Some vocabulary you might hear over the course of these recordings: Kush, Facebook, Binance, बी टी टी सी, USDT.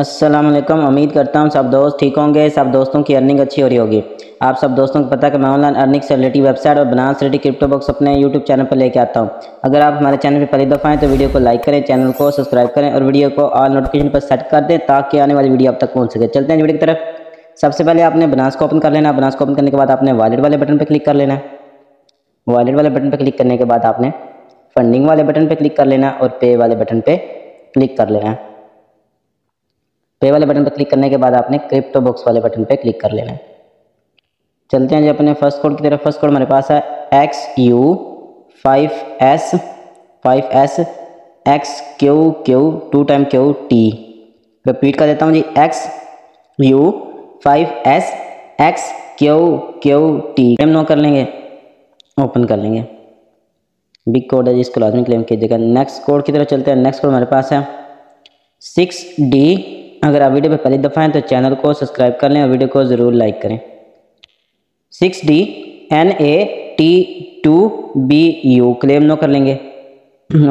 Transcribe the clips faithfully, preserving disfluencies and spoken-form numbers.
अस्सलामुअलैकुम। उम्मीद करता हूँ सब दोस्त ठीक होंगे, सब दोस्तों की अर्निंग अच्छी हो रही होगी। आप सब दोस्तों को पता है कि मैं ऑनलाइन अर्निंग से रिलेटेड वेबसाइट और बनास से रिलेटेड क्रिप्टो बॉक्स अपने यूट्यूब चैनल पर लेके आता हूँ। अगर आप हमारे चैनल पर पहली दफ़ा आएँ तो वीडियो को लाइक करें, चैनल को सब्सक्राइब करें और वीडियो को ऑल नोटिफिकेशन पर सेट कर दें ताकि आने वाली वीडियो आप तक पहुँच सके। चलते हैं वीडियो की तरफ। सबसे पहले आपने बनास को ओपन कर लेना। बनास को ओपन करने के बाद आपने वॉलेट वाले बटन पर क्लिक कर लेना है। वॉलेट वाले बटन पर क्लिक करने के बाद आपने फंडिंग वाले बटन पर क्लिक कर लेना और पे वाले बटन पर क्लिक कर लेना है। पे वाले बटन पर क्लिक करने के बाद आपने क्रिप्टो बॉक्स वाले बटन पर क्लिक कर लेना है। चलते हैं जी अपने फर्स्ट कोड की तरफ। फर्स्ट कोड हमारे पास है X U five S five S X Q Q two time Q T. Repeat कर देता हूँ जी, X U five S X Q Q T. Claim now कर लेंगे, ओपन कर लेंगे। बिग कोड है जी, इसको लाजमी क्लेम कीजिएगा। नेक्स्ट कोड की तरफ चलते हैं। नेक्स्ट कोड हमारे पास है सिक्स डी। अगर आप वीडियो पर पहली दफ़ा हैं तो चैनल को सब्सक्राइब कर लें और वीडियो को ज़रूर लाइक करें। Six D N A T two B U. Claim now कर लेंगे,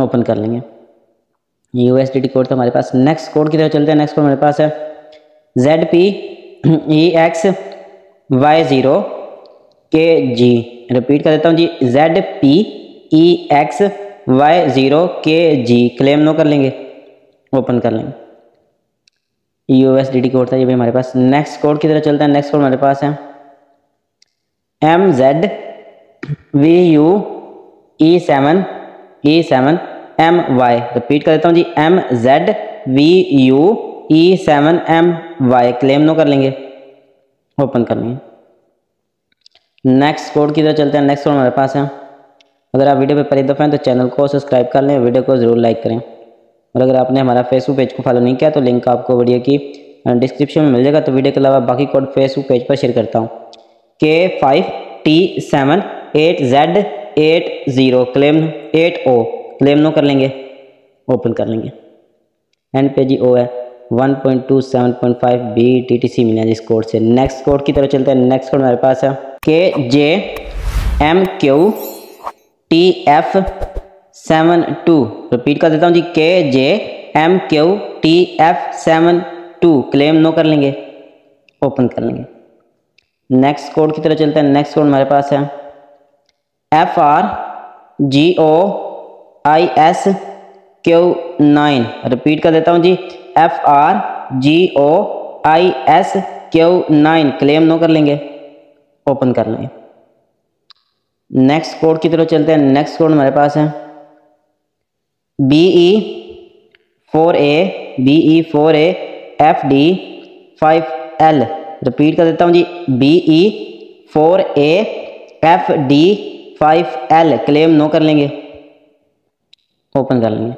ओपन कर लेंगे। U S D T code था हमारे पास। नेक्स्ट कोड की तरफ चलते हैं। नेक्स्ट कोड हमारे पास है Z P E X Y zero K G. Repeat कर देता हूँ जी, Z P E X Y zero K G. Claim now कर लेंगे, ओपन कर लेंगे। U S D T code था ये भी हमारे पास। नेक्स्ट कोड की तरह चलता है। नेक्स्ट कोड हमारे पास है M Z V U E seven E seven M Y. Repeat कर देता हूँ जी, M Z V U E seven M Y. Claim now कर लेंगे, ओपन कर लेंगे। नेक्स्ट कोड की तरह चलते हैं। नेक्स्ट कोड हमारे पास है, अगर आप वीडियो पर पहली दफ़ा हैं तो चैनल को सब्सक्राइब कर लें, वीडियो को ज़रूर लाइक करें। और अगर आपने हमारा फेसबुक पेज को फॉलो नहीं किया तो लिंक आपको वीडियो की डिस्क्रिप्शन में मिल जाएगा। तो वीडियो के अलावा बाकी कोड फेसबुक पेज पर शेयर करता हूं। K five T seven eight Z eight zero claim eight O. Claim now कर लेंगे, ओपन कर लेंगे। एंड पे जी ओ है one point two seven point five बी टी टी सी मिला इस कोड से। नेक्स्ट कोड की तरफ चलते हैं। नेक्स्ट कोड हमारे पास है K J M Q T F seven two. Repeat कर देता हूँ जी, K J M Q T F seven two. Claim now कर लेंगे, ओपन कर लेंगे। नेक्स्ट कोड की तरह चलता है। नेक्स्ट कोड हमारे पास है F R G O I S Q nine. Repeat कर देता हूँ जी, F R G O I S Q nine. Claim now कर लेंगे, ओपन कर लेंगे। नेक्स्ट कोड की तरह चलते हैं। नेक्स्ट कोड हमारे पास है B E four A B E four A F D five L. Repeat कर देता हूँ जी, B E four A F D five L. Claim now कर लेंगे, ओपन कर लेंगे।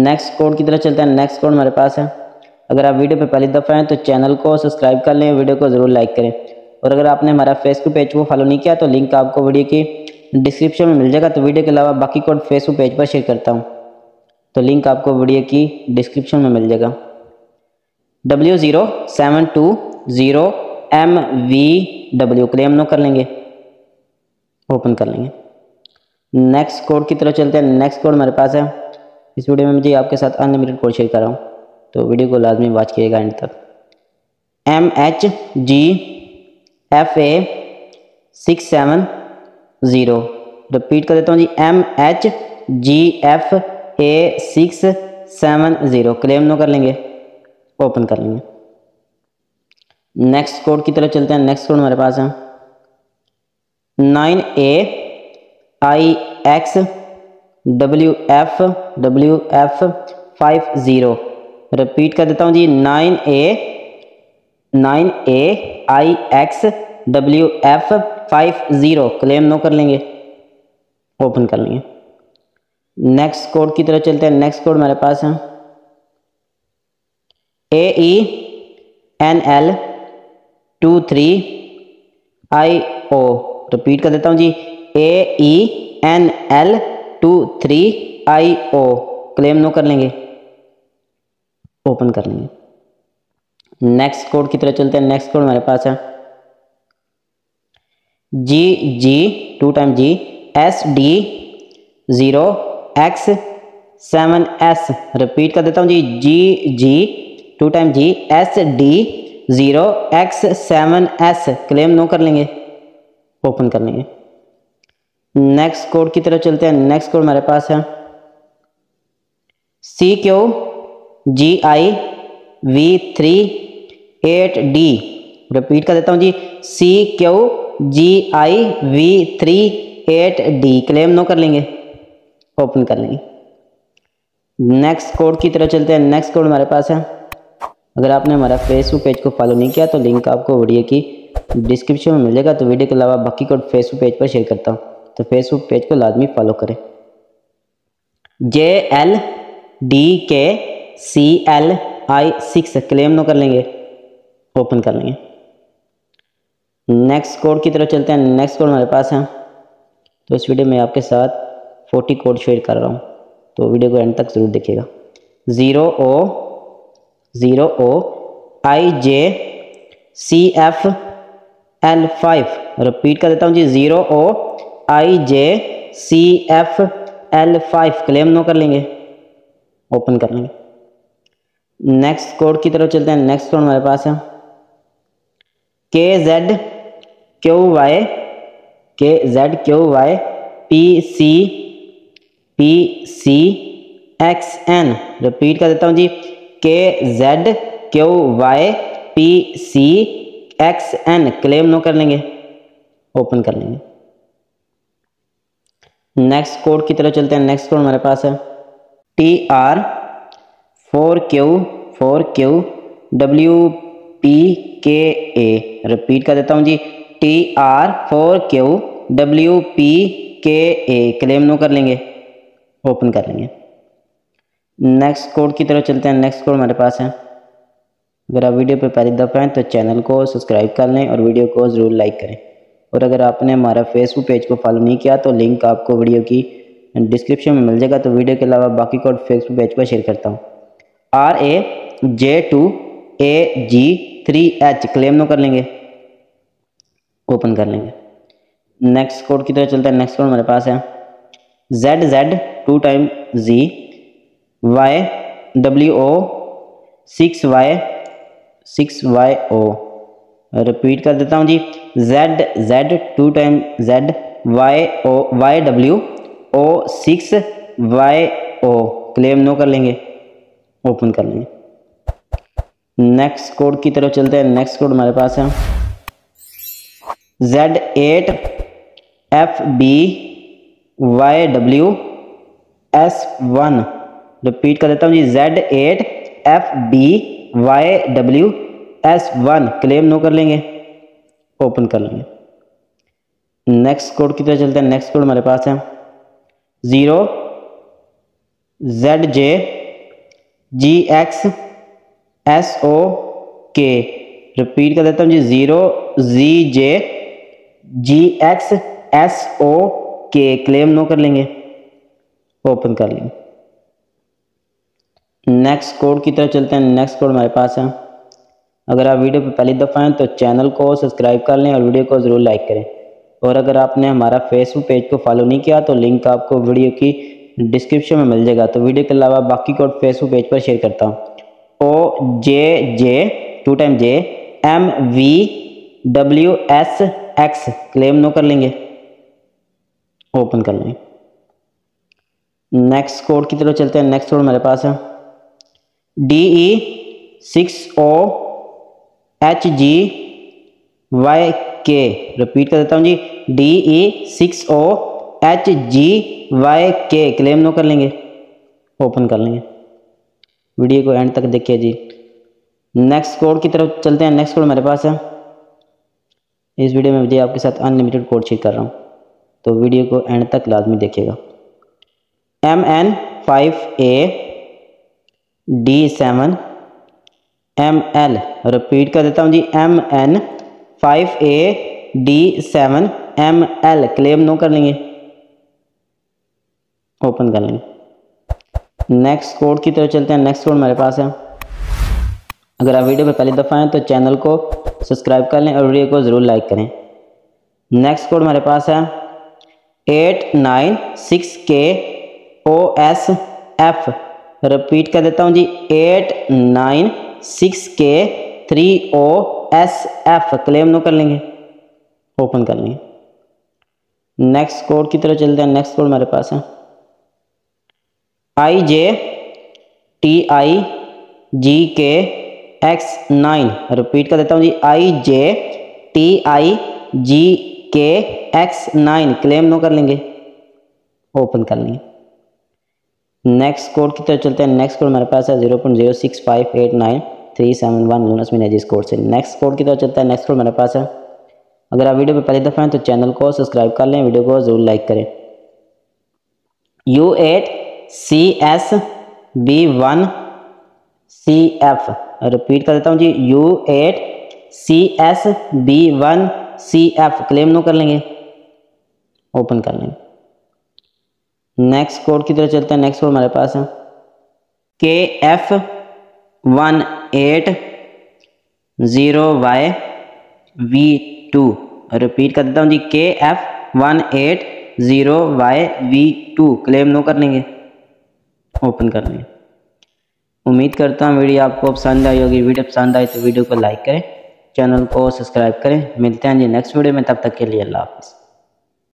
नेक्स्ट कोड की तरह चलता है। नेक्स्ट कोड हमारे पास है, अगर आप वीडियो पर पहली दफ़ा हैं तो चैनल को सब्सक्राइब कर लें, वीडियो को ज़रूर लाइक करें। और अगर आपने हमारा फेसबुक पेज को फॉलो नहीं किया तो लिंक आपको वीडियो की डिस्क्रिप्शन में मिल जाएगा। तो वीडियो के अलावा बाकी कोड फेसबुक पेज पर शेयर करता हूँ। तो लिंक आपको वीडियो की डिस्क्रिप्शन में मिल जाएगा। W zero seven two zero M V W. Claim now कर लेंगे, ओपन कर लेंगे। नेक्स्ट कोड की तरफ चलते हैं। नेक्स्ट कोड हमारे पास है, इस वीडियो में मुझे आपके साथ अनलिमिटेड कोड शेयर कर रहा हूँ तो वीडियो को लाजमी वॉच कीजिएगा एंड तक। M H G F A six seven zero. Repeat कर देता हूँ जी, M H G F A six seven zero. Claim now कर लेंगे, ओपन कर लेंगे। नेक्स्ट कोड की तरफ चलते हैं। नेक्स्ट कोड हमारे पास है nine A I X W F W F five zero. Repeat कर देता हूँ जी, nine A nine A I X W F five zero. Claim now कर लेंगे, ओपन कर लेंगे। नेक्स्ट कोड की तरफ चलते हैं। नेक्स्ट कोड मेरे पास है A E N L two three I O. Repeat कर देता हूँ जी, A E N L two three I O. Claim now कर लेंगे, ओपन कर लेंगे। नेक्स्ट कोड की तरफ चलते हैं। नेक्स्ट कोड मेरे पास है G G two time G S D zero X seven S. Repeat कर देता हूँ जी, G G two time G S D zero X seven S claim now कर लेंगे, ओपन कर लेंगे। नेक्स्ट कोड की तरफ चलते हैं। नेक्स्ट कोड हमारे पास है C Q G I V three eight D. Repeat कर देता हूं जी, C Q G I V three eight D claim now कर लेंगे, ओपन कर लेंगे। नेक्स्ट कोड की तरफ चलते हैं। नेक्स्ट कोड हमारे पास है, अगर आपने हमारा फेसबुक पेज को फॉलो नहीं किया तो लिंक आपको वीडियो की डिस्क्रिप्शन में मिलेगा। तो वीडियो के अलावा बाकी कोड फेसबुक पेज पर शेयर करता हूँ, तो फेसबुक पेज को लाजमी फॉलो करें। जे L D K C L I six claim now कर लेंगे, ओपन कर लेंगे। नेक्स्ट कोड की तरफ चलते हैं। नेक्स्ट कोड हमारे पास है, तो इस वीडियो में आपके साथ चालीस कोड शेयर कर रहा हूँ, तो वीडियो को एंड तक जरूर देखिएगा। Zero O zero O I J C F L five. Repeat कर देता हूँ जी, zero O I J C F L five claim now कर लेंगे, ओपन कर लेंगे। नेक्स्ट कोड की तरफ चलते हैं। नेक्स्ट कोड हमारे पास है K Z Q Y K Z Q Y P C P C X N. Repeat कर देता हूँ जी, K Z Q Y P C X N claim now कर लेंगे, ओपन कर लेंगे। नेक्स्ट कोड की तरफ चलते हैं। नेक्स्ट कोड हमारे पास है T R four Q four Q W P K A. Repeat कर देता हूँ जी, T R four Q W P K A claim now कर लेंगे, ओपन कर लेंगे। नेक्स्ट कोड की तरफ चलते हैं। नेक्स्ट कोड हमारे पास है, अगर आप वीडियो पर पहली दफ़ा हैं तो चैनल को सब्सक्राइब कर लें और वीडियो को ज़रूर लाइक करें। और अगर आपने हमारा फेसबुक पेज को फॉलो नहीं किया तो लिंक आपको वीडियो की डिस्क्रिप्शन में मिल जाएगा। तो वीडियो के अलावा बाकी कोड फेसबुक पेज पर शेयर करता हूँ। R A J two A G three H claim now कर लेंगे, ओपन कर लेंगे। नेक्स्ट कोड की तरह चलता है। नेक्स्ट कोड हमारे पास है Z Z two time G Y W O six Y six Y O. Repeat कर देता हूँ जी, Z Z two time Z Y O Y W O six Y O claim now कर लेंगे, open कर लेंगे। नेक्स्ट कोड की तरफ चलते हैं। नेक्स्ट कोड हमारे पास है Z eight F B Y W S one. Repeat कर देता हूँ जी, Z eight F B Y W S one claim now कर लेंगे, ओपन कर लेंगे। नेक्स्ट कोड की तरह चलते हैं। नेक्स्ट कोड हमारे पास है zero Z J G X S O K. Repeat कर देता हूँ जी, zero G J G X S O K claim now कर लेंगे, ओपन कर लेंगे। नेक्स्ट कोड की तरफ चलते हैं। नेक्स्ट कोड हमारे पास है, अगर आप वीडियो पर पहली दफ़ा हैं तो चैनल को सब्सक्राइब कर लें और वीडियो को ज़रूर लाइक करें। और अगर आपने हमारा फेसबुक पेज को फॉलो नहीं किया तो लिंक आपको वीडियो की डिस्क्रिप्शन में मिल जाएगा। तो वीडियो के अलावा बाकी कोड फेसबुक पेज पर शेयर करता हूँ। O J J two time J M V W S X claim now कर लेंगे, ओपन कर लेंगे। नेक्स्ट कोड की तरफ चलते हैं। नेक्स्ट कोड हमारे पास है D E six O H G Y K. Repeat कर देता हूँ जी, D E six O H G Y K claim now कर लेंगे, ओपन कर लेंगे। वीडियो को एंड तक देखिए जी। नेक्स्ट कोड की तरफ चलते हैं। नेक्स्ट कोड हमारे पास है, इस वीडियो में मुझे आपके साथ अनलिमिटेड कोड शेयर कर रहा हूँ, तो वीडियो को एंड तक लाजमी देखिएगा। M N five A D seven M L. Repeat कर देता हूँ जी, M N five A D seven M L claim now कर लेंगे, ओपन कर लेंगे। नेक्स्ट कोड की तरफ चलते हैं। नेक्स्ट कोड हमारे पास है, अगर आप वीडियो पर पहली दफ़ा हैं तो चैनल को सब्सक्राइब कर लें और वीडियो को ज़रूर लाइक करें। नेक्स्ट कोड हमारे पास है एट नाइन सिक्स के ओ एस एफ। रिपीट कर देता हूँ जी, eight nine six K three O S F claim now कर लेंगे, ओपन कर लेंगे। नेक्स्ट कोड की तरफ चलते हैं। नेक्स्ट कोड मेरे पास है आई जे टी आई जी के एक्स नाइन। रिपीट कर देता हूँ जी, आई जे टी आई जी के एक्स नाइन क्लेम नो कर लेंगे, ओपन कर लेंगे। नेक्स्ट कोड की तरफ चलते हैं। नेक्स्ट कोड मेरे पास है zero point zero six five eight nine three seven one. Learners मैंने जिस कोड से नेक्स्ट कोड की तरफ चलता है। नेक्स्ट कोड मेरे पास है। अगर आप वीडियो पर पहली दफ़ा हैं तो चैनल को सब्सक्राइब कर लें, वीडियो को ज़रूर लाइक करें। U eight C S B one C F. Repeat कर देता हूँ जी, U eight C S B one C F claim now कर लेंगे, ओपन कर लेंगे। नेक्स्ट कोड की तरह चलते हैं। नेक्स्ट कोड हमारे पास है K F one eight zero Y V two. Repeat कर देता हूँ जी, K F one eight zero Y V two claim now कर लेंगे, ओपन कर लेंगे। उम्मीद करता हूँ वीडियो आपको पसंद आई होगी। वीडियो पसंद आई तो वीडियो को लाइक करें, चैनल को सब्सक्राइब करें। मिलते हैं जी नेक्स्ट वीडियो में, तब तक के लिए अल्लाह हाफ़िज़।